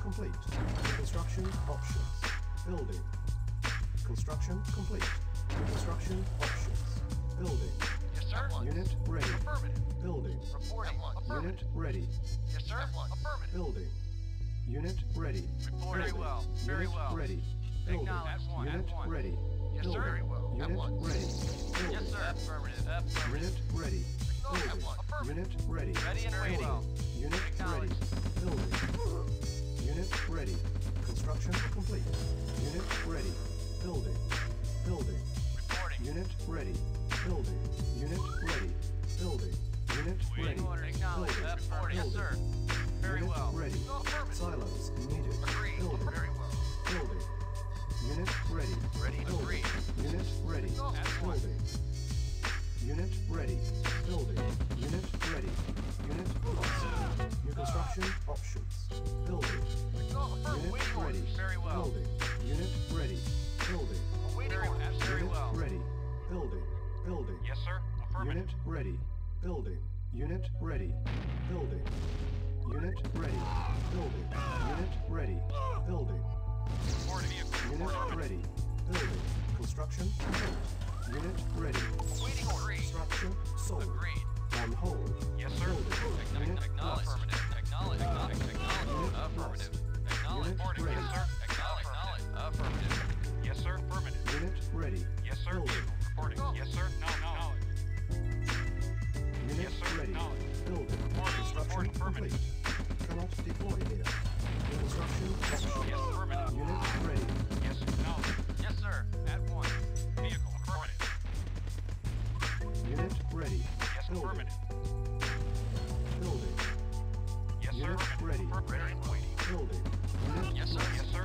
complete. Construction options. Building. Construction complete. Construction options. Building. Yes, sir. Unit ready. Affirmative. Building. Reporting. Unit ready. Yes, sir. Affirmative. Building. Unit ready. Report. Very well. Very well. Ready. Building. Unit ready. Yes, sir. Very well. Unit ready. Yes, sir. Affirmative. Unit ready. Unit ready. Ready and ready. Unit ready. Building. Unit ready. Construction complete. Unit ready. Building. Building. Reporting. Unit ready. Building. Unit ready. Building. Unit ready. Acknowledge. Building. Yes, sir. Very well. Ready. Silence needed. Agree. Very well. Building. Unit ready. Ready. Agree. Unit ready. Building. Unit ready. Building. Unit ready. Unit ready. New construction options. Building. Unit ready. Very well. Building. Unit ready. Building. Very well. Ready. Building. Building. Yes, sir. Affirmative. Unit ready. Building. Unit ready. Building. Unit ready. Building. Unit ready. Building. Unit ready. Building. Construction complete. Unit ready. Waiting order. Construction sold. Agreed. On hold. Yes, sir. Building. Acknowledge. Acknowledge. Acknowledge. Affirmative. Acknowledge. Yes, sir. Acknowledge. Affirmative. Yes, sir. Affirmative. Unit ready. Yes, sir. Reporting. Yes, sir. No. Unit ready. Building. Construction complete. Cannot deploy here. Construction complete. Yes, affirmative. Unit ready. Yes, no. Yes, sir. At once. Vehicle affirmative. Unit ready. Yes, affirmative. Building. Yes, sir. Ready. Ready and waiting. Building. Unit yes, sir. Yes, sir.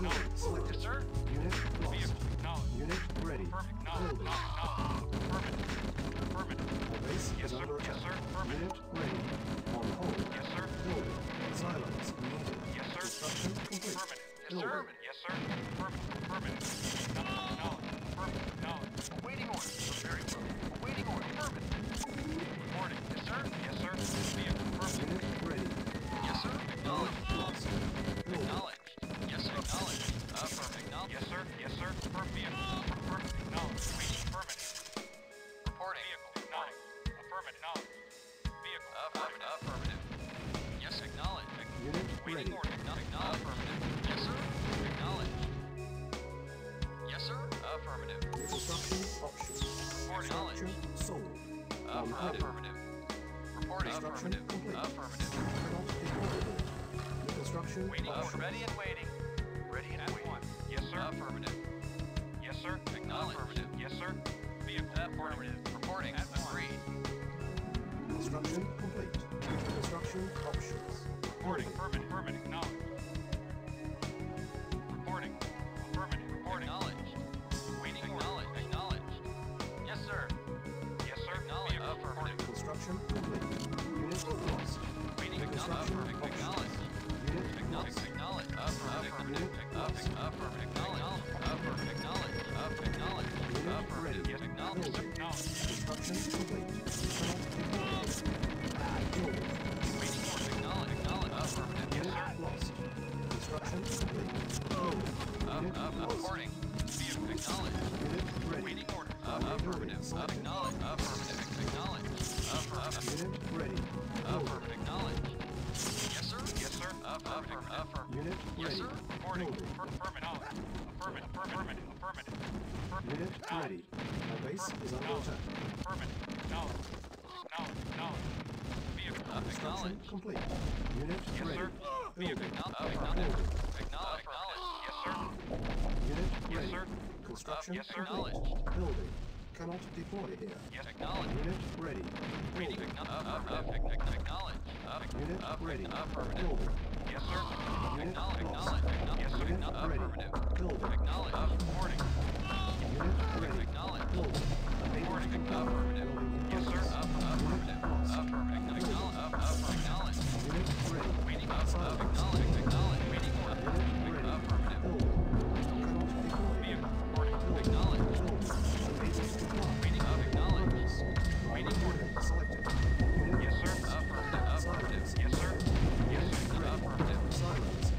No. Select it, sir. Unit vehicle. No. Unit ready. Perfect. Building. Affirmative. Affirmative. Base. Yes, sir. Yes, sir. Unit ready. On hold. Yes, sir. Building. Silence. Yes, sir. Construction complete. Affirmative. Yes, sir. Affirmative. Yes, sir. Affirmative. No. Awaiting order. Very well. Awaiting order. Affirmative. Reporting. Yes, sir. Yes, sir. Vehicle. Affirmative. Unit ready. Yes, sir. Acknowledged. Acknowledged. Yes, sir. Acknowledged. Affirmative. Yes, sir. Yes, sir. Affirmative. Vehicle. Affirmative. Acknowledged. Affirmative. Reporting. Vehicle. Acknowledged. Affirmative. Acknowledged. Vehicle. Affirmative. Affirmative. Yes, acknowledged. Unit ready. Acknowledged. Affirmative. Yes, sir. Acknowledged. Yes, sir. Affirmative. Construction options. Reporting. Sold. Affirmative. Affirmative. Reporting. Affirmative. Affirmative. Construction. Waiting. Ready and waiting. Ready and waiting. Yes, sir. Affirmative. Yes, sir. Acknowledged. Affirmative. Yes, sir. Vehicle. Affirmative. Reporting. Agreed. Construction complete. Construction options. Reporting. Affirmative. Affirmative. Acknowledged. Reporting. Affirmative. Reporting. Acknowledged. Waiting. Acknowledged. Acknowledged. Yes, sir. Yes, sir. Acknowledged. Affirmative. Construction complete. Unit lost. Waiting. Construction acknowledged. Unit acknowledged. Acknowledged. Affirmative. Affirmative. Acknowledged. Affirmative. Acknowledged. Acknowledged. Affirmative. Yes, acknowledged. Acknowledged. Construction complete. Building. Waiting for acknowledge. Acknowledge. Affirmative. Yes, sir. Lost. Construction complete. Reporting. Vehicle acknowledged. Unit ready. Waiting order. Affirmative. Acknowledged. Affirmative. Acknowledged. Affirmative. Unit ready. Affirmative. Acknowledged. Yes, sir. Yes, sir. Affirmative. Affirmative. Unit ready. Yes, sir. Reporting. Affirmative. Affirmative. Affirmative. Affirmative. Unit ready. Our base is under attack. Affirmative. Acknowledged. Acknowledged. Vehicle. Construction complete. Unit ready. Vehicle. Acknowledged. Acknowledged. Unit ready. Yes, sir. Construction complete. Building. Cannot deploy here. Yes, acknowledged. Unit ready. Building. Acknowledged. Unit ready. Building. Yes, sir. Unit lost. Yes, sir. Unit ready. Building. Acknowledged. Reporting. Unit ready. Acknowledged. Building. Reporting. Affirmative. Yes, sir. Affirmative. Affirmative. Acknowledged. Acknowledged. Unit ready. Waiting. Acknowledged. Acknowledged. Waiting for unit affirmative. Building. Yes, sir. Affirmative. Yes, sir. Yes, sir. Affirmative. Silence.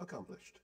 Accomplished.